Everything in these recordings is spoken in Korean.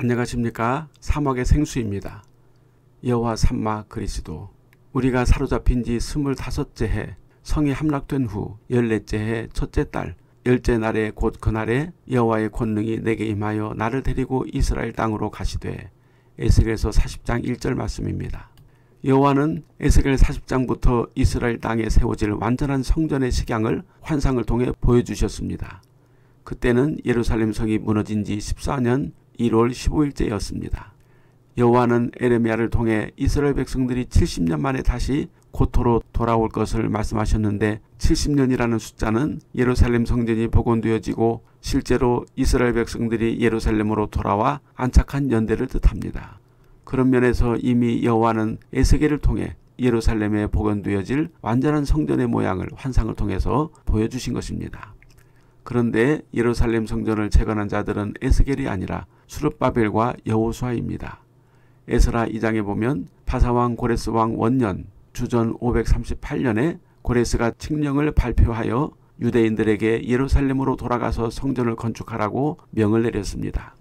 안녕하십니까. 사막의 생수입니다. 여호와 삼마 그리스도. 우리가 사로잡힌 지 25째 해, 성이 함락된 후 14째 해 첫째 달 열째 날에 곧 그날에 여호와의 권능이 내게 임하여 나를 데리고 이스라엘 땅으로 가시되. 에스겔서 40장 1절 말씀입니다. 여호와는 에스겔 40장부터 이스라엘 땅에 세워질 완전한 성전의 식양을 환상을 통해 보여주셨습니다. 그때는 예루살렘 성이 무너진 지 14년 1월 15일째였습니다. 여호와는 에레미야를 통해 이스라엘 백성들이 70년 만에 다시 고토로 돌아올 것을 말씀하셨는데, 70년이라는 숫자는 예루살렘 성전이 복원되어지고 실제로 이스라엘 백성들이 예루살렘으로 돌아와 안착한 연대를 뜻합니다. 그런 면에서 이미 여호와는 에스겔을 통해 예루살렘에 복원되어질 완전한 성전의 모양을 환상을 통해서 보여주신 것입니다. 그런데 예루살렘 성전을 재건한 자들은 에스겔이 아니라 수룹바벨과 여호수아입니다. 에스라 2장에 보면 바사왕 고레스왕 원년 주전 538년에 고레스가 칙령을 발표하여 유대인들에게 예루살렘으로 돌아가서 성전을 건축하라고 명을 내렸습니다.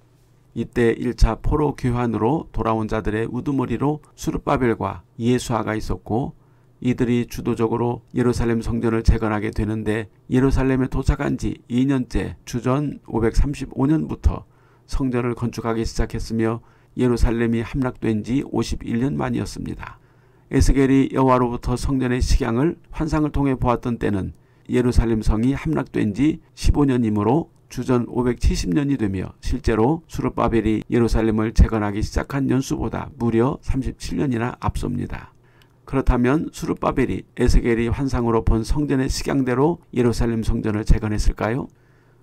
이때 1차 포로 귀환으로 돌아온 자들의 우두머리로 수룹바벨과 예수아가 있었고, 이들이 주도적으로 예루살렘 성전을 재건하게 되는데, 예루살렘에 도착한 지 2년째 주전 535년부터 성전을 건축하기 시작했으며 예루살렘이 함락된 지 51년 만이었습니다. 에스겔이 여호와로부터 성전의 식양을 환상을 통해 보았던 때는 예루살렘 성이 함락된 지 15년이므로 주전 570년이 되며, 실제로 수룹바벨이 예루살렘을 재건하기 시작한 연수보다 무려 37년이나 앞섭니다. 그렇다면 수룹바벨이 에스겔이 환상으로 본 성전의 식양대로 예루살렘 성전을 재건했을까요?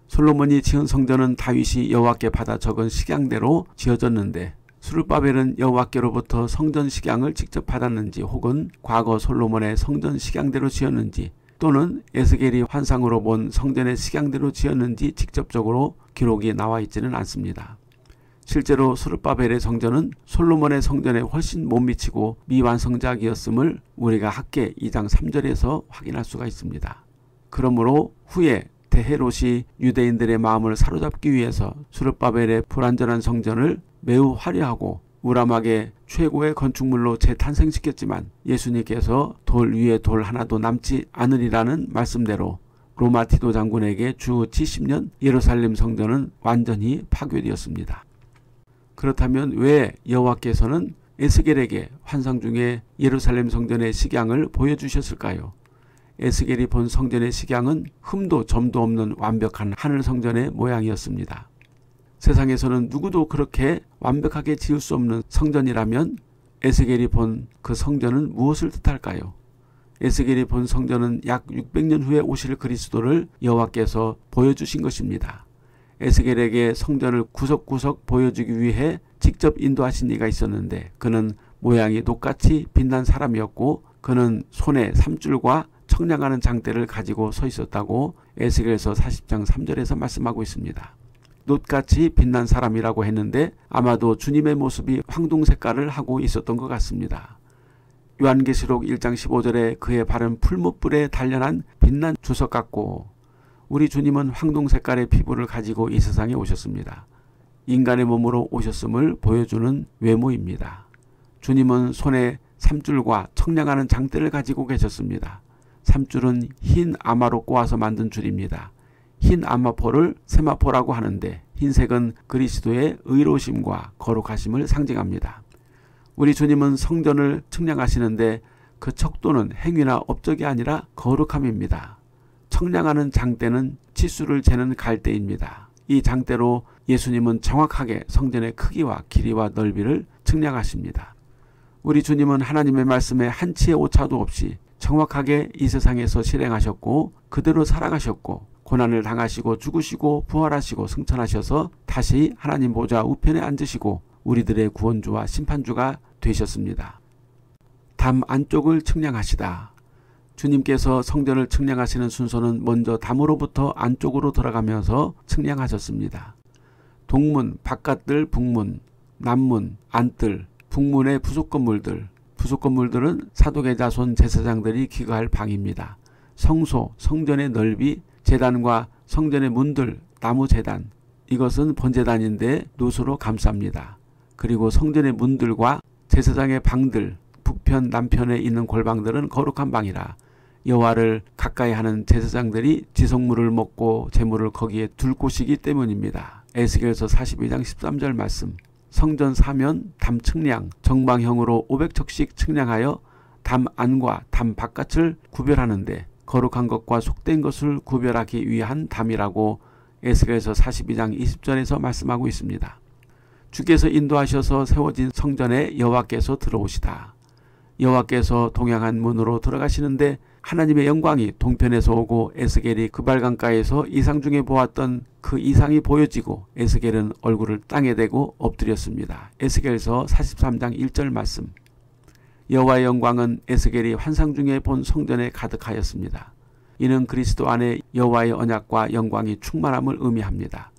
솔로몬이 지은 성전은 다윗이 여호와께 받아 적은 식양대로 지어졌는데, 수룹바벨은 여호와께로부터 성전 식양을 직접 받았는지, 혹은 과거 솔로몬의 성전 식양대로 지었는지, 또는 에스겔이 환상으로 본 성전의 식양대로 지었는지 직접적으로 기록이 나와 있지는 않습니다. 실제로 수룹바벨의 성전은 솔로몬의 성전에 훨씬 못 미치고 미완성작이었음을 우리가 학개 2장 3절에서 확인할 수가 있습니다. 그러므로 후에 데헤롯이 유대인들의 마음을 사로잡기 위해서 수룹바벨의 불완전한 성전을 매우 화려하고 우람하게 최고의 건축물로 재탄생시켰지만, 예수님께서 돌 위에 돌 하나도 남지 않으리라는 말씀대로 로마 티도 장군에게 주 70년 예루살렘 성전은 완전히 파괴되었습니다. 그렇다면 왜 여호와께서는 에스겔에게 환상 중에 예루살렘 성전의 식양을 보여주셨을까요? 에스겔이 본 성전의 식양은 흠도 점도 없는 완벽한 하늘 성전의 모양이었습니다. 세상에서는 누구도 그렇게 완벽하게 지을 수 없는 성전이라면 에스겔이 본 그 성전은 무엇을 뜻할까요? 에스겔이 본 성전은 약 600년 후에 오실 그리스도를 여호와께서 보여주신 것입니다. 에스겔에게 성전을 구석구석 보여주기 위해 직접 인도하신 이가 있었는데, 그는 모양이 똑같이 빛난 사람이었고, 그는 손에 삼줄과 청량하는 장대를 가지고 서 있었다고 에스겔서 40장 3절에서 말씀하고 있습니다. 놋같이 빛난 사람이라고 했는데, 아마도 주님의 모습이 황동 색깔을 하고 있었던 것 같습니다. 요한계시록 1장 15절에 그의 발은 풀무불에 단련한 빛난 주석 같고, 우리 주님은 황동 색깔의 피부를 가지고 이 세상에 오셨습니다. 인간의 몸으로 오셨음을 보여주는 외모입니다. 주님은 손에 삼줄과 청량하는 장대를 가지고 계셨습니다. 삼줄은 흰 아마로 꼬아서 만든 줄입니다. 흰 아마포를 세마포라고 하는데, 흰색은 그리스도의 의로우심과 거룩하심을 상징합니다. 우리 주님은 성전을 측량하시는데 그 척도는 행위나 업적이 아니라 거룩함입니다. 청량하는 장대는 치수를 재는 갈대입니다. 이 장대로 예수님은 정확하게 성전의 크기와 길이와 넓이를 측량하십니다. 우리 주님은 하나님의 말씀에 한 치의 오차도 없이 정확하게 이 세상에서 실행하셨고, 그대로 살아가셨고, 고난을 당하시고 죽으시고 부활하시고 승천하셔서 다시 하나님 보좌 우편에 앉으시고 우리들의 구원주와 심판주가 되셨습니다. 담 안쪽을 측량하시다. 주님께서 성전을 측량하시는 순서는 먼저 담으로부터 안쪽으로 들어가면서 측량하셨습니다. 동문, 바깥들, 북문, 남문, 안뜰, 북문의 부속건물들. 부속건물들은 사독의 자손 제사장들이 기거할 방입니다. 성소, 성전의 넓이, 제단과 성전의 문들, 나무 제단, 이것은 번제단인데 노수로 감쌉니다. 그리고 성전의 문들과 제사장의 방들 북편 남편에 있는 골방들은 거룩한 방이라 여호와를 가까이 하는 제사장들이 지성물을 먹고 재물을 거기에 둘 곳이기 때문입니다. 에스겔서 42장 13절 말씀. 성전 사면 담 측량 정방형으로 500척씩 측량하여 담 안과 담 바깥을 구별하는데 거룩한 것과 속된 것을 구별하기 위한 담이라고 에스겔서 42장 20절에서 말씀하고 있습니다. 주께서 인도하셔서 세워진 성전에 여호와께서 들어오시다. 여호와께서 동양한 문으로 들어가시는데 하나님의 영광이 동편에서 오고 에스겔이 그발강가에서 이상 중에 보았던 그 이상이 보여지고 에스겔은 얼굴을 땅에 대고 엎드렸습니다. 에스겔서 43장 1절 말씀. 여호와의 영광은 에스겔이 환상 중에 본 성전에 가득하였습니다. 이는 그리스도 안에 여호와의 언약과 영광이 충만함을 의미합니다.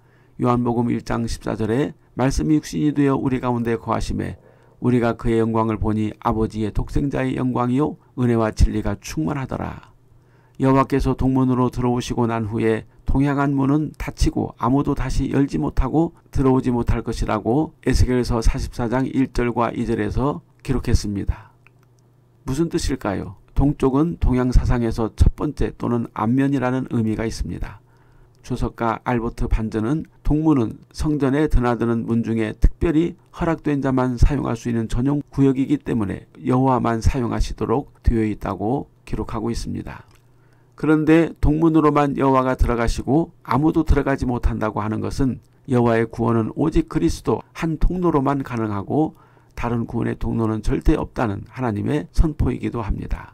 요한복음 1장 14절에 말씀이 육신이 되어 우리 가운데 거하심에 우리가 그의 영광을 보니 아버지의 독생자의 영광이요 은혜와 진리가 충만하더라. 여호와께서 동문으로 들어오시고 난 후에 동향한 문은 닫히고 아무도 다시 열지 못하고 들어오지 못할 것이라고 에스겔서 44장 1절과 2절에서 기록했습니다. 무슨 뜻일까요? 동쪽은 동양 사상에서 첫 번째 또는 앞면이라는 의미가 있습니다. 주석가 알버트 반전은 동문은 성전에 드나드는 문 중에 특별히 허락된 자만 사용할 수 있는 전용 구역이기 때문에 여호와만 사용하시도록 되어 있다고 기록하고 있습니다. 그런데 동문으로만 여호와가 들어가시고 아무도 들어가지 못한다고 하는 것은 여호와의 구원은 오직 그리스도 한 통로로만 가능하고 다른 구원의 통로는 절대 없다는 하나님의 선포이기도 합니다.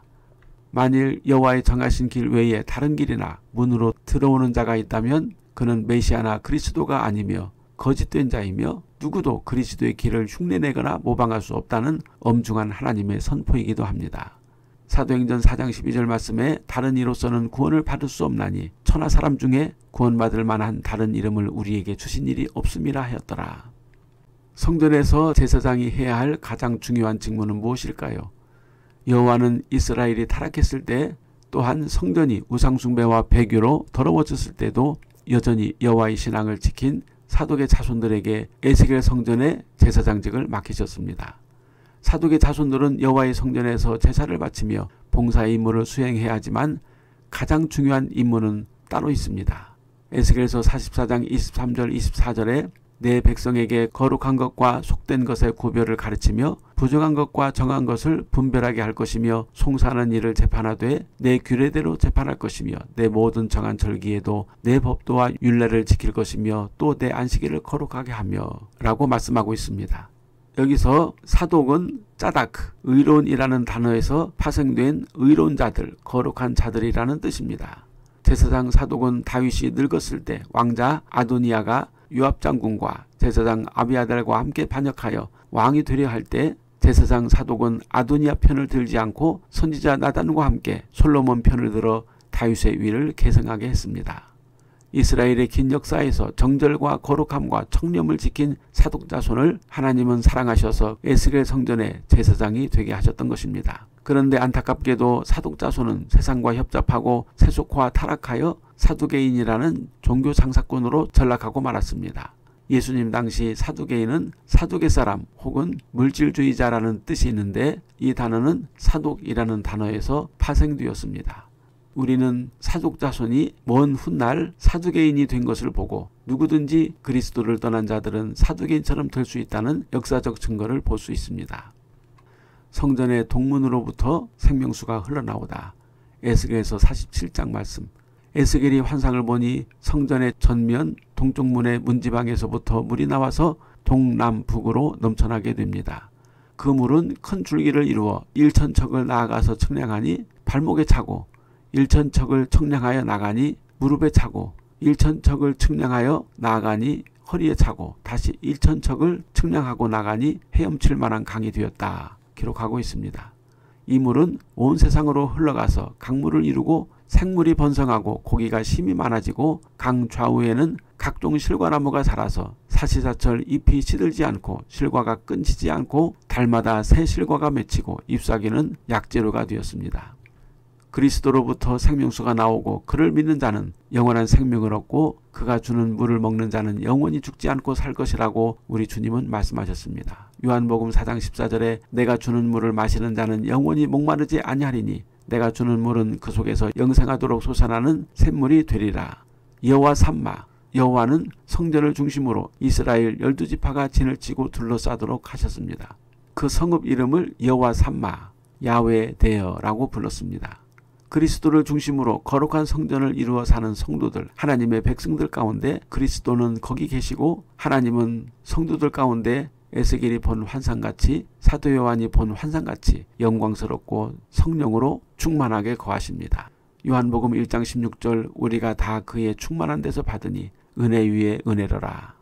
만일 여호와의 정하신 길 외에 다른 길이나 문으로 들어오는 자가 있다면 그는 메시아나 그리스도가 아니며 거짓된 자이며 누구도 그리스도의 길을 흉내내거나 모방할 수 없다는 엄중한 하나님의 선포이기도 합니다. 사도행전 4장 12절 말씀에 다른 이로서는 구원을 받을 수 없나니 천하 사람 중에 구원받을 만한 다른 이름을 우리에게 주신 일이 없음이라 하였더라. 성전에서 제사장이 해야 할 가장 중요한 직무는 무엇일까요? 여호와는 이스라엘이 타락했을 때 또한 성전이 우상숭배와 배교로 더러워졌을 때도 여전히 여호와의 신앙을 지킨 사독의 자손들에게 에스겔 성전의 제사장직을 맡기셨습니다. 사독의 자손들은 여호와의 성전에서 제사를 바치며 봉사의 임무를 수행해야 하지만 가장 중요한 임무는 따로 있습니다. 에스겔서 44장 23절 24절에 내 백성에게 거룩한 것과 속된 것의 구별을 가르치며 부정한 것과 정한 것을 분별하게 할 것이며 송사하는 일을 재판하되 내 규례대로 재판할 것이며 내 모든 정한 절기에도 내 법도와 율례를 지킬 것이며 또 내 안식일을 거룩하게 하며 라고 말씀하고 있습니다. 여기서 사독은 짜다크, 의로운이라는 단어에서 파생된 의로운 자들, 거룩한 자들이라는 뜻입니다. 제사장 사독은 다윗이 늙었을 때 왕자 아도니아가 요압 장군과 제사장 아비아달과 함께 반역하여 왕이 되려 할 때 제사장 사독은 아도니아 편을 들지 않고 선지자 나단과 함께 솔로몬 편을 들어 다윗의 위를 계승하게 했습니다. 이스라엘의 긴 역사에서 정절과 거룩함과 청렴을 지킨 사독 자손을 하나님은 사랑하셔서 에스겔 성전의 제사장이 되게 하셨던 것입니다. 그런데 안타깝게도 사독 자손은 세상과 협잡하고 세속화와 타락하여 사두개인이라는 종교 장사꾼으로 전락하고 말았습니다. 예수님 당시 사두개인은 사두개 사람 혹은 물질주의자라는 뜻이 있는데 이 단어는 사독이라는 단어에서 파생되었습니다. 우리는 사독 자손이 먼 훗날 사두개인이 된 것을 보고 누구든지 그리스도를 떠난 자들은 사두개인처럼 될 수 있다는 역사적 증거를 볼 수 있습니다. 성전의 동문으로부터 생명수가 흘러나오다. 에스겔서 47장 말씀. 에스겔이 환상을 보니 성전의 전면 동쪽 문의 문지방에서부터 물이 나와서 동남북으로 넘쳐나게 됩니다. 그 물은 큰 줄기를 이루어 1,000척을 나아가서 측량하니 발목에 차고 1,000척을 측량하여 나가니 무릎에 차고 1,000척을 측량하여 나가니 허리에 차고 다시 1,000척을 측량하고 나가니 헤엄칠 만한 강이 되었다. 기록하고 있습니다. 이 물은 온 세상으로 흘러가서 강물을 이루고 생물이 번성하고 고기가 심히 많아지고 강 좌우에는 각종 실과나무가 자라서 사시사철 잎이 시들지 않고 실과가 끊지지 않고 달마다 새 실과가 맺히고 잎사귀는 약재료가 되었습니다. 그리스도로부터 생명수가 나오고 그를 믿는 자는 영원한 생명을 얻고 그가 주는 물을 먹는 자는 영원히 죽지 않고 살 것이라고 우리 주님은 말씀하셨습니다. 요한복음 4장 14절에 내가 주는 물을 마시는 자는 영원히 목마르지 아니하리니 내가 주는 물은 그 속에서 영생하도록 솟아나는 샘물이 되리라. 여호와 삼마, 여호와는 성전을 중심으로 이스라엘 12지파가 진을 치고 둘러싸도록 하셨습니다. 그 성읍 이름을 여호와 삼마, 야훼 대여라고 불렀습니다. 그리스도를 중심으로 거룩한 성전을 이루어 사는 성도들, 하나님의 백성들 가운데 그리스도는 거기 계시고 하나님은 성도들 가운데 에스겔이 본 환상같이 사도 요한이 본 환상같이 영광스럽고 성령으로 충만하게 거하십니다. 요한복음 1장 16절 우리가 다 그의 충만한 데서 받으니 은혜 위에 은혜로라.